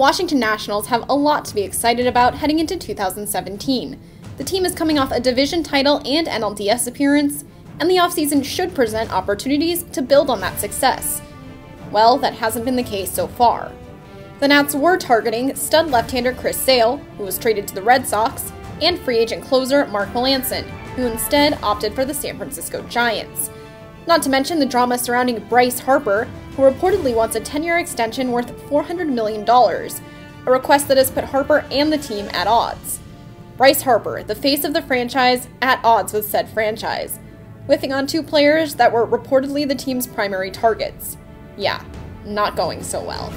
Washington Nationals have a lot to be excited about heading into 2017. The team is coming off a division title and NLDS appearance, and the offseason should present opportunities to build on that success. Well, that hasn't been the case so far. The Nats were targeting stud left-hander Chris Sale, who was traded to the Red Sox, and free agent closer Mark Melancon, who instead opted for the San Francisco Giants. Not to mention the drama surrounding Bryce Harper, who reportedly wants a 10-year extension worth $400 million, a request that has put Harper and the team at odds. Bryce Harper, the face of the franchise, at odds with said franchise, whiffing on two players that were reportedly the team's primary targets. Yeah, not going so well.